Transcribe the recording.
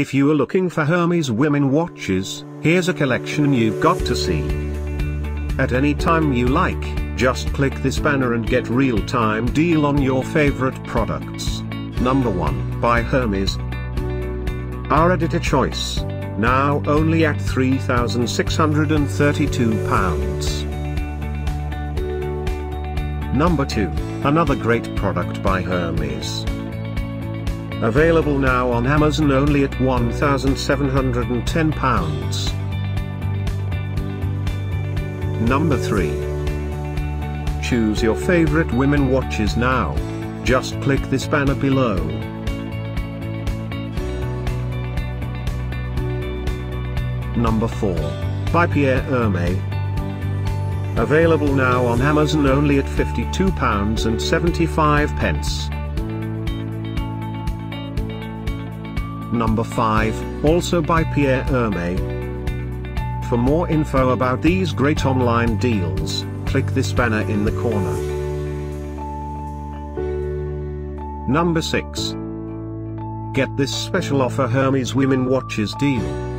If you are looking for Hermes women watches, here's a collection you've got to see. At any time you like, just click this banner and get real-time deal on your favorite products. Number 1, by Hermes. Our editor choice. Now only at £3,632. Number 2, another great product by Hermes. Available now on Amazon only at £1,710. Number 3. Choose your favorite women watches now. Just click this banner below. Number 4. By Pierre Hermé. Available now on Amazon only at £52.75. Number 5, also by Pierre Hermé. For more info about these great online deals, click this banner in the corner. Number 6. Get this special offer Hermes Women Watches deal.